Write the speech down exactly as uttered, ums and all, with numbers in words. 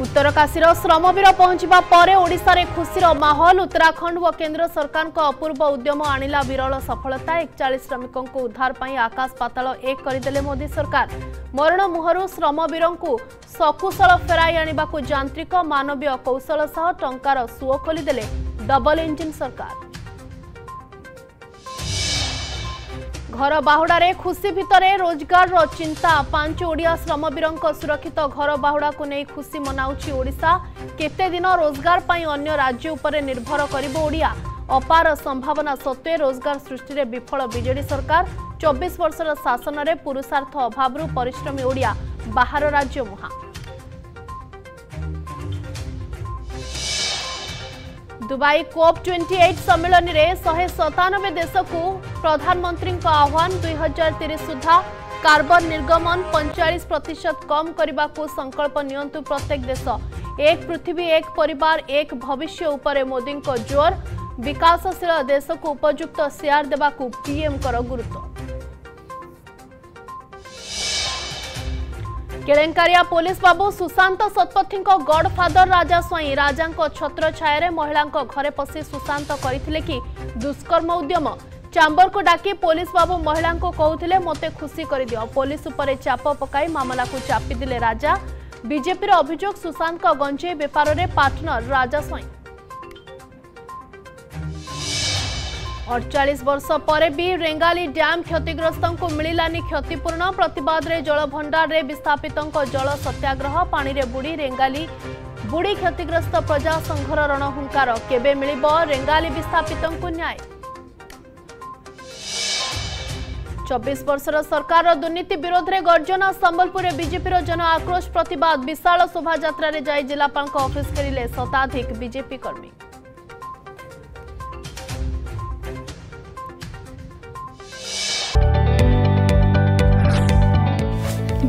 उत्तरकाशी श्रमवीर पहुंचा पर ओडिशारे खुशीर माहौल। उत्तराखंड व केंद्र सरकार का अपूर्व उद्यम आणिला विरल सफलता। एकचालीस श्रमिकों को उद्धार पर आकाश पाताल एक करदेले मोदी सरकार। मरण मुहर श्रमवीर को सकुशल फेराई आने यांत्रिक मानवीय कौशल सह टंकार सुओ खोलीदेले डबल इंजिन सरकार। घर बाहुड़े खुशी भितर रोजगार चिंता। पांच ओडिया श्रमवीर सुरक्षित घर बाहुड़ा को नहीं खुशी मनाउछि ओडिशा। केते दिन रोजगार पाई अन्य राज्य उपरे निर्भर करिबो ओडिया। अपार संभावना सत्वे रोजगार सृष्टि रे विफल बीजेडी सरकार। चौबीस वर्षर शासन रे पुरुषार्थ अभाव परिश्रमी ओडिया बाहर राज्य मुहा। दुबई कोप अट्ठाईस सम्मेलन में शहे सतानबे देश को प्रधानमंत्री आह्वान। दुई हजार तीस सुधा कार्बन निर्गमन पैंतालीस प्रतिशत कम करने को संकल्प नियंतु प्रत्येक देश। एक पृथ्वी एक परिवार एक भविष्य उपरे मोदी को जोर। विकासशील देश को उपयुक्त शेयर देवा को पीएम कर गुरुत्व। केलेंकारिया पुलिस बाबू सुशांत शतपथी गडफादर राजा स्वाई राजा छत्र छायर महिला घरे पशि सुशांत करथिले कि दुष्कर्म उद्यम। चांबर को डाकी पुलिस बाबू महिला को कहते मते खुशी कर दियो। पुलिस उपरे चाप पकाई मामला को चापी दिले राजा। बीजेपी अभियोग सुशांत गंजे बेपार में पार्टनर राजा स्वाई। अड़चाश वर्ष पर भी रेंगाली डैम क्षतिग्रस्त को मिलानी क्षतिपूर्ण। प्रतिवाद रे जल भंडार रे विस्थापितों जल सत्याग्रह। पानी रे बुड़ी रेंगाली बुड़ी क्षतिग्रस्त प्रजा संघर रणहुंकार। केबे मिलिब रेंगाली विस्थापितों को न्याय। चौबीस वर्षर सरकार दुर्नीति विरोध में गर्जना। संबलपुर में बीजेपी जन आक्रोश प्रतिवाद। विशाल शोभा यात्रा रे जाई जिलापाल ऑफिस करिले शताधिक बीजेपी कर्मी।